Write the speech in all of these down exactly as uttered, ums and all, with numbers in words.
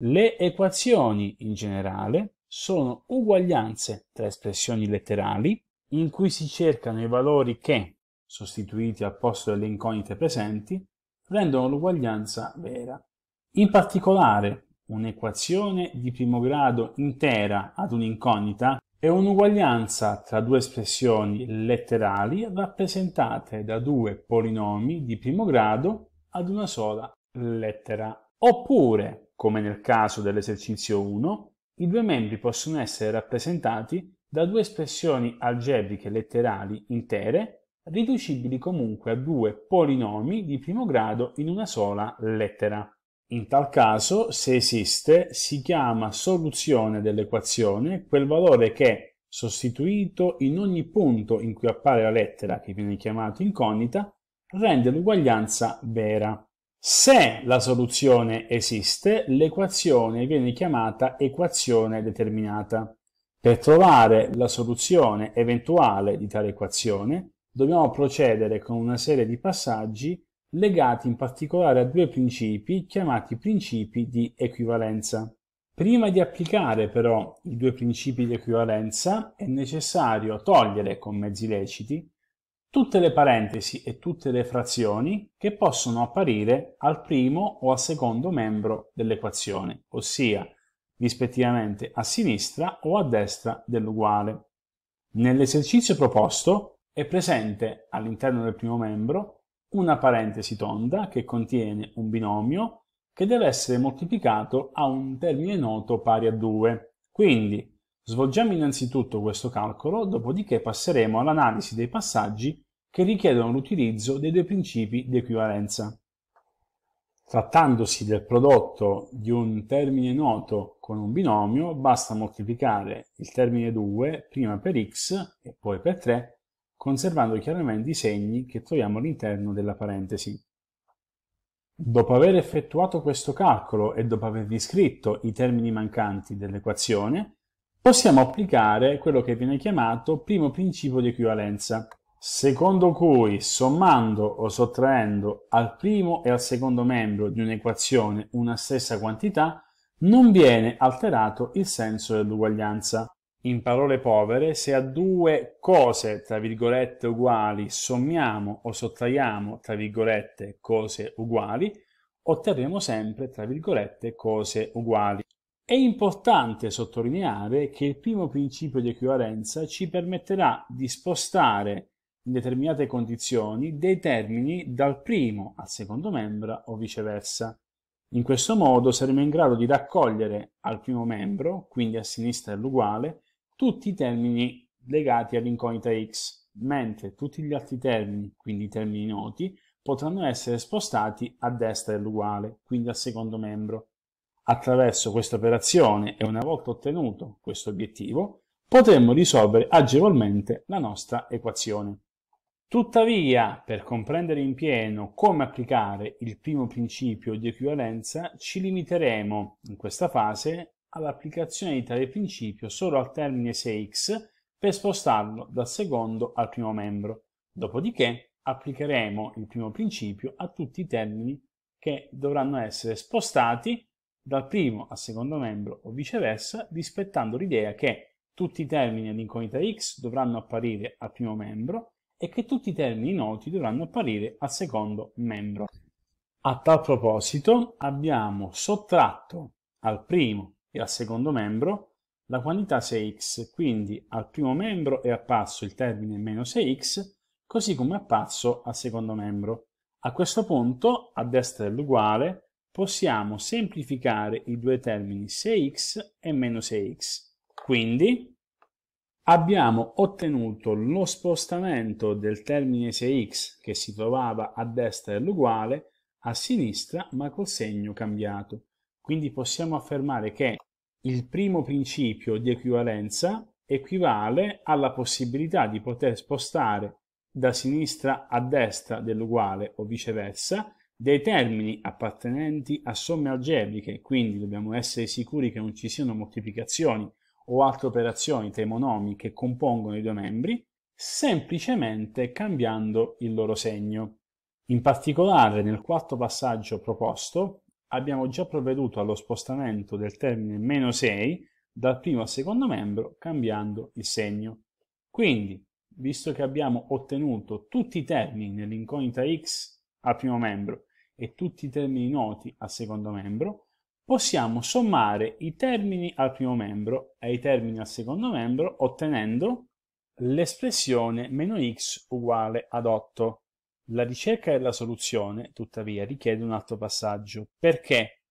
Le equazioni, in generale, sono uguaglianze tra espressioni letterali in cui si cercano i valori che, sostituiti al posto delle incognite presenti, rendono l'uguaglianza vera. In particolare, un'equazione di primo grado intera ad un'incognita è un'uguaglianza tra due espressioni letterali rappresentate da due polinomi di primo grado ad una sola lettera. Oppure, come nel caso dell'esercizio uno, i due membri possono essere rappresentati da due espressioni algebriche letterali intere, riducibili comunque a due polinomi di primo grado in una sola lettera. In tal caso, se esiste, si chiama soluzione dell'equazione quel valore che, sostituito in ogni punto in cui appare la lettera che viene chiamata incognita, rende l'uguaglianza vera. Se la soluzione esiste, l'equazione viene chiamata equazione determinata. Per trovare la soluzione eventuale di tale equazione, dobbiamo procedere con una serie di passaggi legati in particolare a due principi chiamati principi di equivalenza. Prima di applicare però i due principi di equivalenza è necessario togliere con mezzi leciti tutte le parentesi e tutte le frazioni che possono apparire al primo o al secondo membro dell'equazione, ossia rispettivamente a sinistra o a destra dell'uguale. Nell'esercizio proposto è presente all'interno del primo membro una parentesi tonda che contiene un binomio che deve essere moltiplicato a un termine noto pari a due. Quindi, svolgiamo innanzitutto questo calcolo, dopodiché passeremo all'analisi dei passaggi che richiedono l'utilizzo dei due principi di equivalenza. Trattandosi del prodotto di un termine noto con un binomio, basta moltiplicare il termine due prima per x e poi per tre, conservando chiaramente i segni che troviamo all'interno della parentesi. Dopo aver effettuato questo calcolo e dopo avervi scritto i termini mancanti dell'equazione, possiamo applicare quello che viene chiamato primo principio di equivalenza, secondo cui sommando o sottraendo al primo e al secondo membro di un'equazione una stessa quantità non viene alterato il senso dell'uguaglianza. In parole povere, se a due cose tra virgolette uguali sommiamo o sottraiamo tra virgolette cose uguali, otterremo sempre tra virgolette cose uguali. È importante sottolineare che il primo principio di equivalenza ci permetterà di spostare in determinate condizioni dei termini dal primo al secondo membro o viceversa. In questo modo saremo in grado di raccogliere al primo membro, quindi a sinistra dell'uguale, tutti i termini legati all'incognita x, mentre tutti gli altri termini, quindi i termini noti, potranno essere spostati a destra dell'uguale, quindi al secondo membro. Attraverso questa operazione e una volta ottenuto questo obiettivo, potremo risolvere agevolmente la nostra equazione. Tuttavia, per comprendere in pieno come applicare il primo principio di equivalenza, ci limiteremo in questa fase all'applicazione di tale principio solo al termine sei x per spostarlo dal secondo al primo membro. Dopodiché applicheremo il primo principio a tutti i termini che dovranno essere spostati dal primo al secondo membro o viceversa, rispettando l'idea che tutti i termini all'incognita x dovranno apparire al primo membro e che tutti i termini noti dovranno apparire al secondo membro. A tal proposito abbiamo sottratto al primo e al secondo membro la quantità sei x, quindi al primo membro è apparso il termine meno sei x, così come è apparso al secondo membro. A questo punto, a destra dell'uguale, possiamo semplificare i due termini sei x e meno sei x. Quindi abbiamo ottenuto lo spostamento del termine sei x che si trovava a destra dell'uguale a sinistra ma col segno cambiato. Quindi possiamo affermare che il primo principio di equivalenza equivale alla possibilità di poter spostare da sinistra a destra dell'uguale o viceversa dei termini appartenenti a somme algebriche, quindi dobbiamo essere sicuri che non ci siano moltiplicazioni o altre operazioni tra i monomi che compongono i due membri, semplicemente cambiando il loro segno. In particolare, nel quarto passaggio proposto, abbiamo già provveduto allo spostamento del termine meno sei dal primo al secondo membro cambiando il segno. Quindi, visto che abbiamo ottenuto tutti i termini nell'incognita x al primo membro e tutti i termini noti al secondo membro, possiamo sommare i termini al primo membro e i termini al secondo membro ottenendo l'espressione meno x uguale ad otto. La ricerca della soluzione, tuttavia, richiede un altro passaggio, perché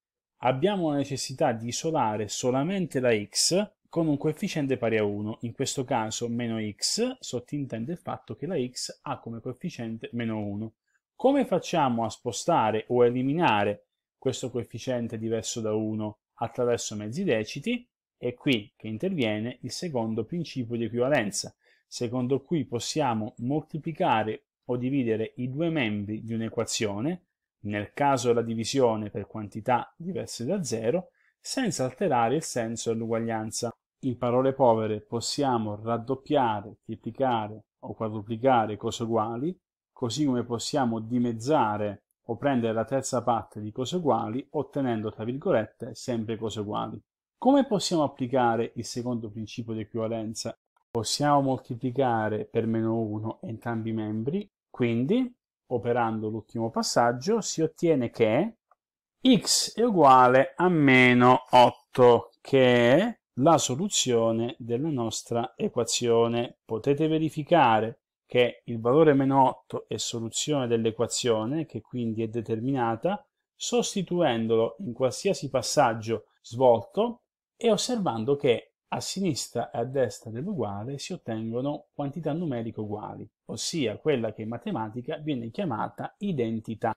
abbiamo la necessità di isolare solamente la x con un coefficiente pari a uno, in questo caso meno x sottintende il fatto che la x ha come coefficiente meno uno. Come facciamo a spostare o eliminare questo coefficiente diverso da uno attraverso mezzi deciti? È qui che interviene il secondo principio di equivalenza, secondo cui possiamo moltiplicare o dividere i due membri di un'equazione, nel caso della divisione per quantità diverse da zero, senza alterare il senso dell'uguaglianza. In parole povere, possiamo raddoppiare, triplicare o quadruplicare cose uguali, così come possiamo dimezzare o prendere la terza parte di cose uguali, ottenendo, tra virgolette, sempre cose uguali. Come possiamo applicare il secondo principio di equivalenza? Possiamo moltiplicare per meno uno entrambi i membri, quindi, operando l'ultimo passaggio, si ottiene che x è uguale a meno otto, che è la soluzione della nostra equazione. Potete verificare che il valore meno otto è soluzione dell'equazione, che quindi è determinata, sostituendolo in qualsiasi passaggio svolto e osservando che a sinistra e a destra dell'uguale si ottengono quantità numeriche uguali, ossia quella che in matematica viene chiamata identità.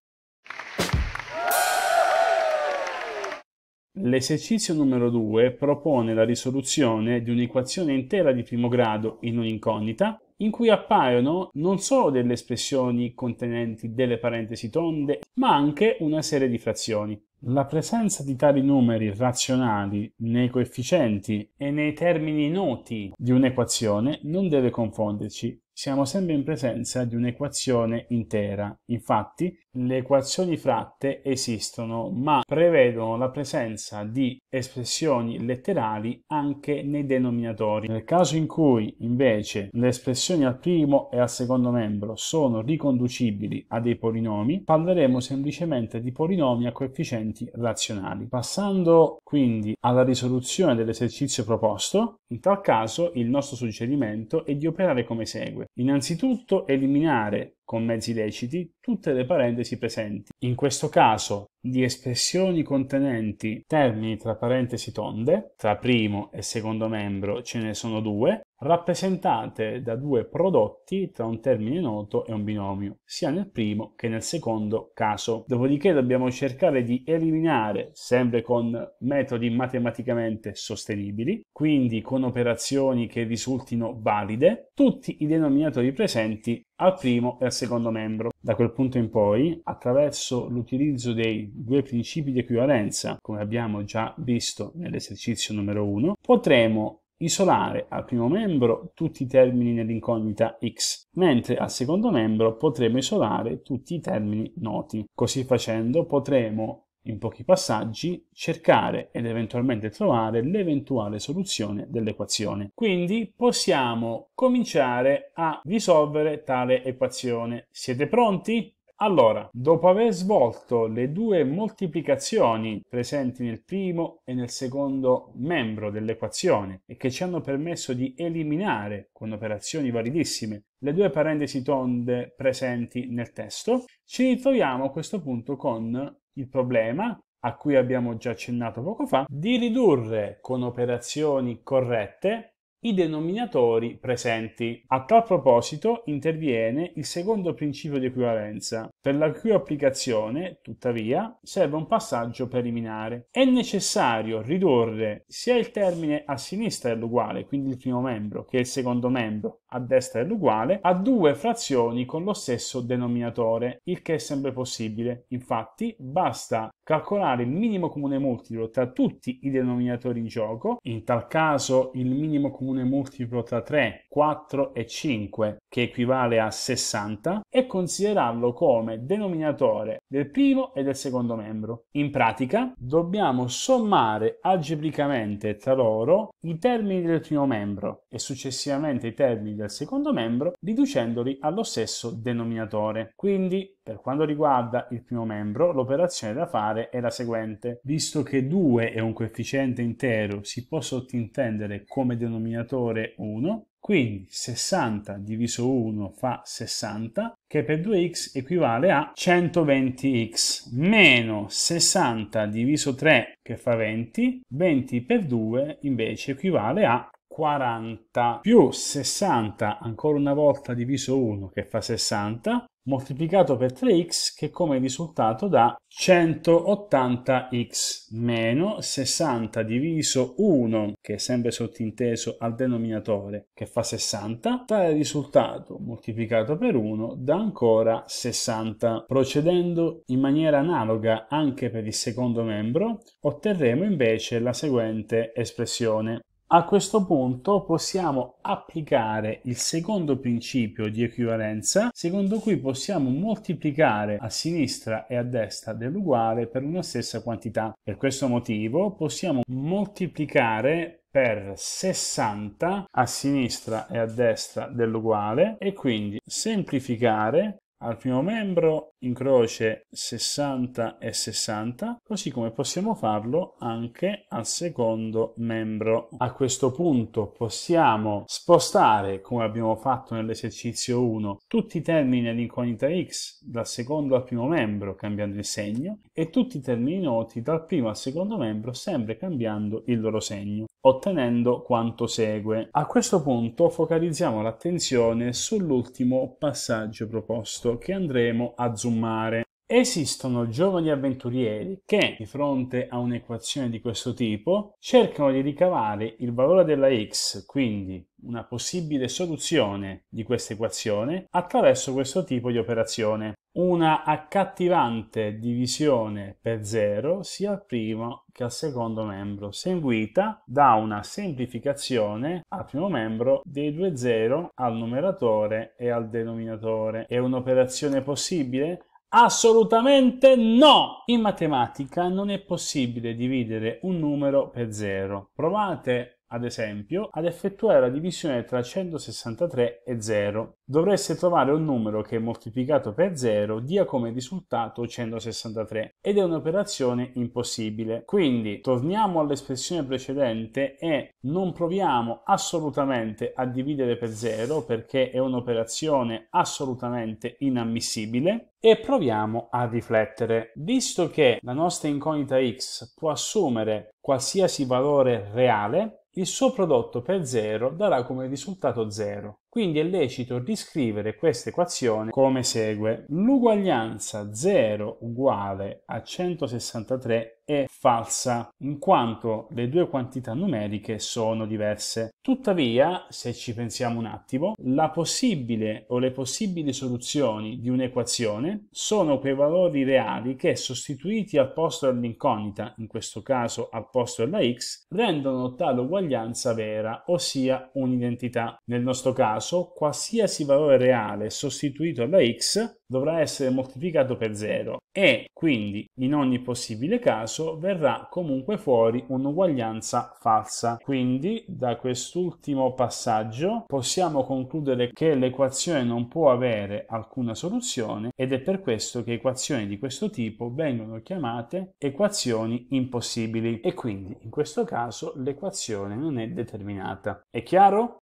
L'esercizio numero due propone la risoluzione di un'equazione intera di primo grado in un'incognita, in cui appaiono non solo delle espressioni contenenti delle parentesi tonde, ma anche una serie di frazioni. La presenza di tali numeri razionali nei coefficienti e nei termini noti di un'equazione non deve confonderci. Siamo sempre in presenza di un'equazione intera. Infatti, le equazioni fratte esistono, ma prevedono la presenza di espressioni letterali anche nei denominatori. Nel caso in cui, invece, le espressioni al primo e al secondo membro sono riconducibili a dei polinomi, parleremo semplicemente di polinomi a coefficienti razionali. Passando quindi alla risoluzione dell'esercizio proposto, in tal caso il nostro suggerimento è di operare come segue. Innanzitutto eliminare con mezzi deciti tutte le parentesi presenti, in questo caso di espressioni contenenti termini tra parentesi tonde, tra primo e secondo membro ce ne sono due, rappresentate da due prodotti tra un termine noto e un binomio, sia nel primo che nel secondo caso. Dopodiché dobbiamo cercare di eliminare, sempre con metodi matematicamente sostenibili, quindi con operazioni che risultino valide, tutti i denominatori presenti al primo e al secondo membro. Da quel punto in poi, attraverso l'utilizzo dei due principi di equivalenza, come abbiamo già visto nell'esercizio numero uno, potremo isolare al primo membro tutti i termini nell'incognita x, mentre al secondo membro potremo isolare tutti i termini noti. Così facendo potremo, in pochi passaggi, cercare ed eventualmente trovare l'eventuale soluzione dell'equazione. Quindi possiamo cominciare a risolvere tale equazione. Siete pronti? Allora, dopo aver svolto le due moltiplicazioni presenti nel primo e nel secondo membro dell'equazione e che ci hanno permesso di eliminare, con operazioni validissime, le due parentesi tonde presenti nel testo, ci ritroviamo a questo punto con il problema, a cui abbiamo già accennato poco fa, di ridurre con operazioni corrette i denominatori presenti. A tal proposito interviene il secondo principio di equivalenza, per la cui applicazione, tuttavia, serve un passaggio preliminare. È necessario ridurre sia il termine a sinistra dell'uguale, quindi il primo membro, che il secondo membro, a destra è l'uguale, a due frazioni con lo stesso denominatore, il che è sempre possibile. Infatti basta calcolare il minimo comune multiplo tra tutti i denominatori in gioco, in tal caso il minimo comune multiplo tra tre, quattro e cinque, che equivale a sessanta, e considerarlo come denominatore del primo e del secondo membro. In pratica dobbiamo sommare algebricamente tra loro i termini del primo membro e successivamente i termini del secondo membro, riducendoli allo stesso denominatore. Quindi, per quanto riguarda il primo membro, l'operazione da fare è la seguente. Visto che due è un coefficiente intero, si può sottintendere come denominatore uno, quindi sessanta diviso uno fa sessanta, che per due x equivale a centoventi x, meno sessanta diviso tre che fa venti, venti per due invece equivale a quaranta, più sessanta ancora una volta diviso uno che fa sessanta, moltiplicato per tre x che come risultato dà centottanta x, meno sessanta diviso uno che è sempre sottinteso al denominatore che fa sessanta, tale risultato moltiplicato per uno dà ancora sessanta. Procedendo in maniera analoga anche per il secondo membro otterremo invece la seguente espressione. A questo punto possiamo applicare il secondo principio di equivalenza, secondo cui possiamo moltiplicare a sinistra e a destra dell'uguale per una stessa quantità. Per questo motivo possiamo moltiplicare per sessanta a sinistra e a destra dell'uguale e quindi semplificare. Al primo membro incroce sessanta e sessanta, così come possiamo farlo anche al secondo membro. A questo punto possiamo spostare, come abbiamo fatto nell'esercizio uno, tutti i termini dell'incognita x dal secondo al primo membro cambiando il segno e tutti i termini noti dal primo al secondo membro sempre cambiando il loro segno, ottenendo quanto segue. A questo punto focalizziamo l'attenzione sull'ultimo passaggio proposto che andremo a zoomare. Esistono giovani avventurieri che, di fronte a un'equazione di questo tipo, cercano di ricavare il valore della x, quindi una possibile soluzione di questa equazione, attraverso questo tipo di operazione. Una accattivante divisione per zero sia al primo che al secondo membro, seguita da una semplificazione al primo membro dei due zero al numeratore e al denominatore. È un'operazione possibile? Assolutamente no! In matematica non è possibile dividere un numero per zero. Provate ad esempio ad effettuare la divisione tra centosessantatré e zero. Dovreste trovare un numero che moltiplicato per zero dia come risultato centosessantatré ed è un'operazione impossibile. Quindi torniamo all'espressione precedente e non proviamo assolutamente a dividere per zero perché è un'operazione assolutamente inammissibile, e proviamo a riflettere. Visto che la nostra incognita x può assumere qualsiasi valore reale, il suo prodotto per zero darà come risultato zero. Quindi è lecito riscrivere questa equazione come segue. L'uguaglianza zero uguale a centosessantatré è falsa, in quanto le due quantità numeriche sono diverse. Tuttavia, se ci pensiamo un attimo, la possibile o le possibili soluzioni di un'equazione sono quei valori reali che, sostituiti al posto dell'incognita, in questo caso al posto della x, rendono tale uguaglianza vera, ossia un'identità. Nel nostro caso, qualsiasi valore reale sostituito alla x dovrà essere moltiplicato per zero e quindi in ogni possibile caso verrà comunque fuori un'uguaglianza falsa. Quindi da quest'ultimo passaggio possiamo concludere che l'equazione non può avere alcuna soluzione ed è per questo che equazioni di questo tipo vengono chiamate equazioni impossibili e quindi in questo caso l'equazione non è determinata. È chiaro?